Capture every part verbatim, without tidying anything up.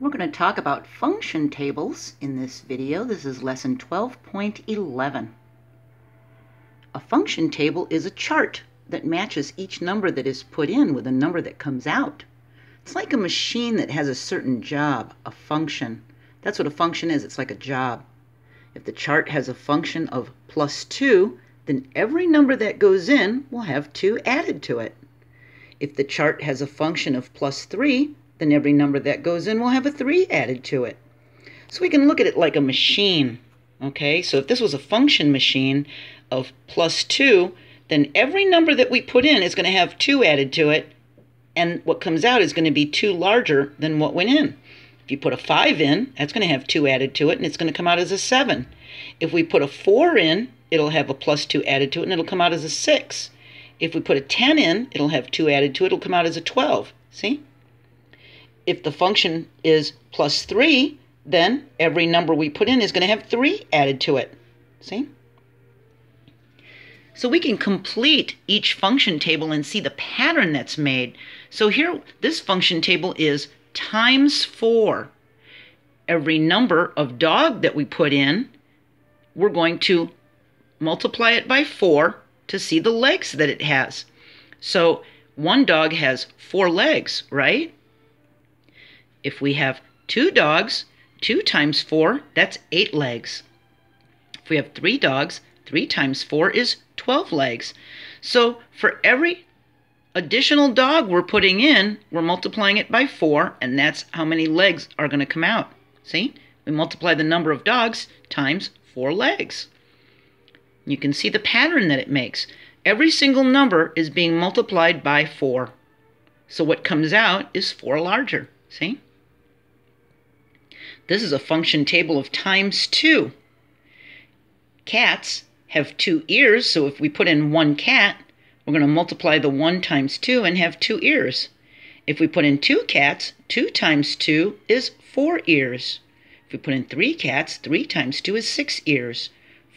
We're going to talk about function tables in this video. This is lesson twelve point eleven. A function table is a chart that matches each number that is put in with a number that comes out. It's like a machine that has a certain job, a function. That's what a function is. It's like a job. If the chart has a function of plus two, then every number that goes in will have two added to it. If the chart has a function of plus three, then every number that goes in will have a three added to it. So we can look at it like a machine, okay? So if this was a function machine of plus two, then every number that we put in is going to have two added to it, and what comes out is going to be two larger than what went in. If you put a five in, that's going to have two added to it, and it's going to come out as a seven. If we put a four in, it'll have a plus two added to it, and it'll come out as a six. If we put a ten in, it'll have two added to it, it'll come out as a twelve, see? If the function is plus three, then every number we put in is going to have three added to it. See? So we can complete each function table and see the pattern that's made. So here, this function table is times four. Every number of dog that we put in, we're going to multiply it by four to see the legs that it has. So one dog has four legs, right? If we have two dogs, two times four, that's eight legs. If we have three dogs, three times four is twelve legs. So for every additional dog we're putting in, we're multiplying it by four, and that's how many legs are going to come out. See? We multiply the number of dogs times four legs. You can see the pattern that it makes. Every single number is being multiplied by four. So what comes out is four larger. See? This is a function table of times two. Cats have two ears, so if we put in one cat, we're going to multiply the one times two and have two ears. If we put in two cats, two times two is four ears. If we put in three cats, three times two is six ears.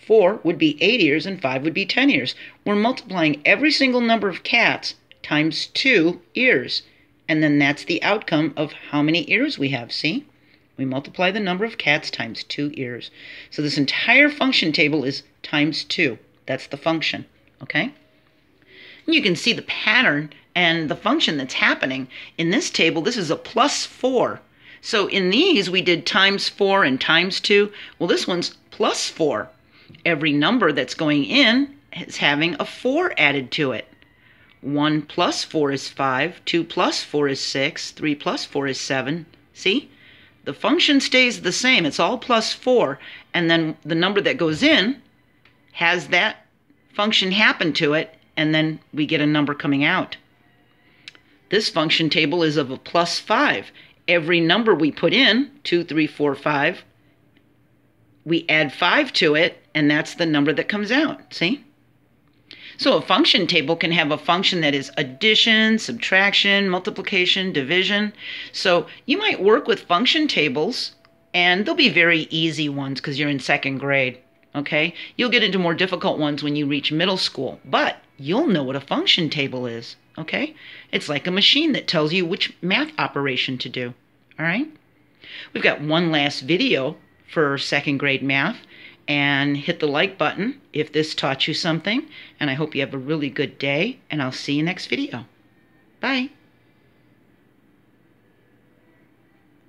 Four would be eight ears and five would be ten ears. We're multiplying every single number of cats times two ears. And then that's the outcome of how many ears we have, see? We multiply the number of cats times two ears. So this entire function table is times two. That's the function, okay? And you can see the pattern and the function that's happening. In this table, this is a plus four. So in these, we did times four and times two. Well, this one's plus four. Every number that's going in is having a four added to it. one plus four is five, two plus four is six, three plus four is seven. See? The function stays the same. It's all plus four. And then the number that goes in has that function happen to it, and then we get a number coming out. This function table is of a plus five. Every number we put in, two, three, four, five, we add five to it, and that's the number that comes out. See? So a function table can have a function that is addition, subtraction, multiplication, division. So you might work with function tables, and they'll be very easy ones because you're in second grade, okay? You'll get into more difficult ones when you reach middle school, but you'll know what a function table is, okay? It's like a machine that tells you which math operation to do, all right? We've got one last video for second grade math. And hit the like button if this taught you something. And I hope you have a really good day, and I'll see you next video. Bye.